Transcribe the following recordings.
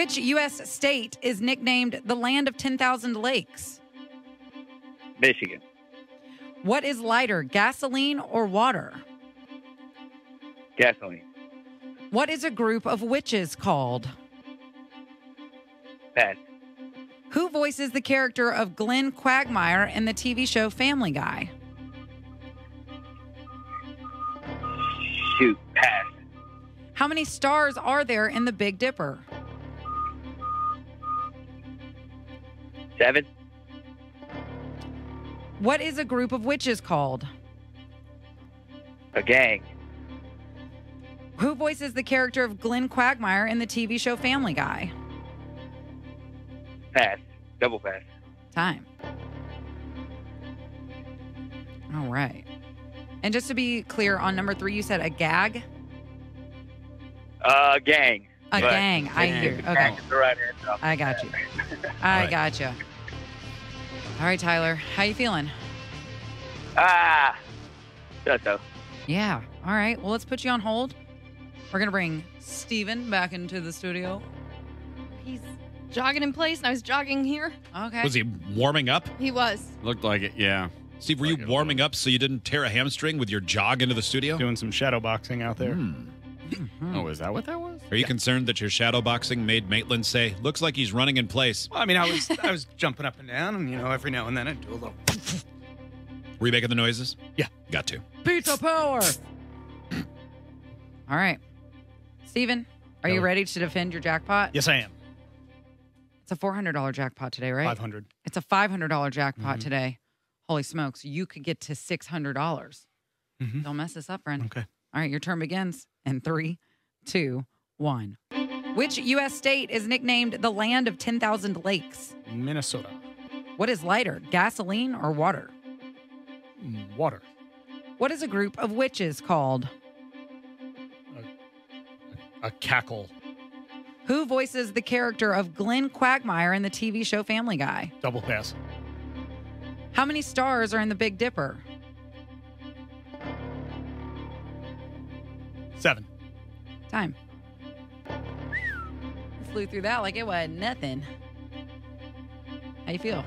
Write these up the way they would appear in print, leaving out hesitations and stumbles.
Which U.S. state is nicknamed the land of 10,000 lakes? Michigan. What is lighter, gasoline or water? Gasoline. What is a group of witches called? Pass. Who voices the character of Glenn Quagmire in the TV show Family Guy? Shoot, pass. How many stars are there in the Big Dipper? 7. What is a group of witches called? A gang. Who voices the character of Glenn Quagmire in the TV show Family Guy? Pass. Double pass. Time. All right. And just to be clear, on number 3, you said a gag? Gang. A gang. I hear. Okay. Right answer. I got you. I got you. All right, Tyler. How you feeling? So. Yeah. All right. Well, let's put you on hold. We're going to bring Steven back into the studio. He's jogging in place, and I was jogging here. Okay. Was he warming up? He was. Looked like it, yeah. Steve, were you warming up so you didn't tear a hamstring with your jog into the studio? Doing some shadow boxing out there. Mm-hmm. Oh, is that what that was? Are you concerned that your shadow boxing made Maitland say, looks like he's running in place? Well, I mean, I was jumping up and down, and, you know, every now and then I'd do a little... Were you making the noises? Yeah. Got to. Pizza power! All right. Steven, are you ready to defend your jackpot? Yes, I am. It's a $400 jackpot today, right? $500. It's a $500 jackpot today. Holy smokes, you could get to $600. Don't mess this up, friend. Okay. All right, your turn begins in 3, 2, 1. Which U.S. state is nicknamed the land of 10,000 lakes? Minnesota. What is lighter, gasoline or water? Water. What is a group of witches called? A cackle. Who voices the character of Glenn Quagmire in the TV show Family Guy? Double pass. How many stars are in the Big Dipper? 7. Time. Flew through that like it was nothing. How you feel?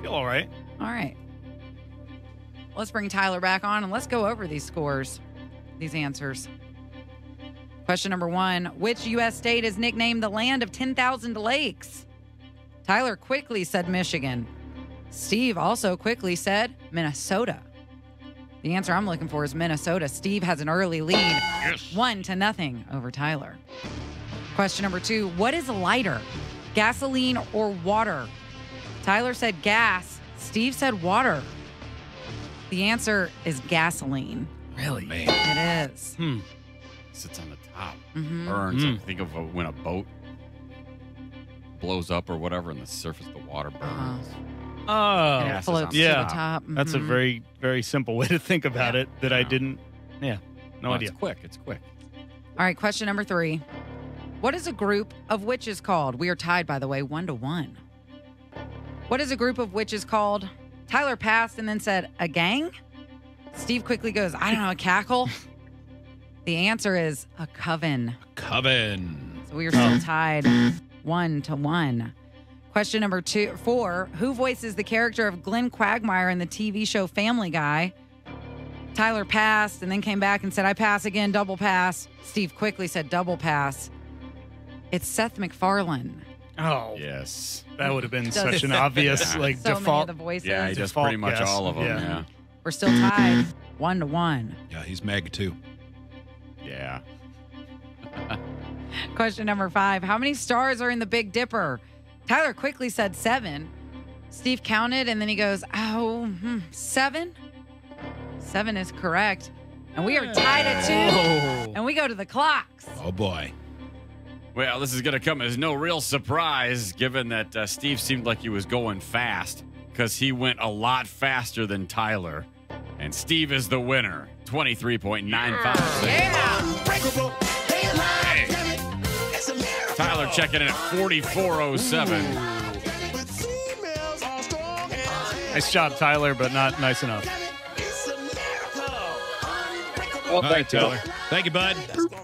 Feel all right. All right. Let's bring Tyler back on and let's go over these scores, these answers. Question number 1, which U.S. state is nicknamed the land of 10,000 lakes? Tyler quickly said Michigan. Steve also quickly said Minnesota. The answer I'm looking for is Minnesota. Steve has an early lead, 1-0 over Tyler. Question number 2, what is lighter, gasoline or water? Tyler said gas, Steve said water. The answer is gasoline. Really? Man. It is. Sits on the top, burns. I think of when a boat blows up or whatever, and the surface of the water burns. Oh, it floats to the top. That's a very, very simple way to think about it. That I didn't. Yeah, no idea. It's quick. It's quick. All right, question number 3: what is a group of witches called? We are tied, by the way, 1-1. What is a group of witches called? Tyler passed and then said a gang. Steve quickly goes, I don't know, a cackle. The answer is a coven. A coven. So we are still tied 1-1. Question number 4, who voices the character of Glenn Quagmire in the TV show Family Guy? Tyler passed and then came back and said, I pass again, double pass. Steve quickly said double pass. It's Seth MacFarlane. Oh. Yes. That would have been such an obvious so default. Many of the voices. Yeah, he does pretty much all of them. Yeah. We're still tied 1-1. Yeah, he's Meg too. Yeah. Question number 5. How many stars are in the Big Dipper? Tyler quickly said 7. Steve counted, and then he goes, 7? 7 is correct. And we are tied at 2. Oh. And we go to the clocks. Oh, boy. Well, this is going to come as no real surprise, given that Steve seemed like he was going fast, because he went a lot faster than Tyler. And Steve is the winner. 23.95. Yeah. Tyler checking in at 4407. Nice job, Tyler, but not nice enough. Well, thanks, Tyler. Thank you, bud.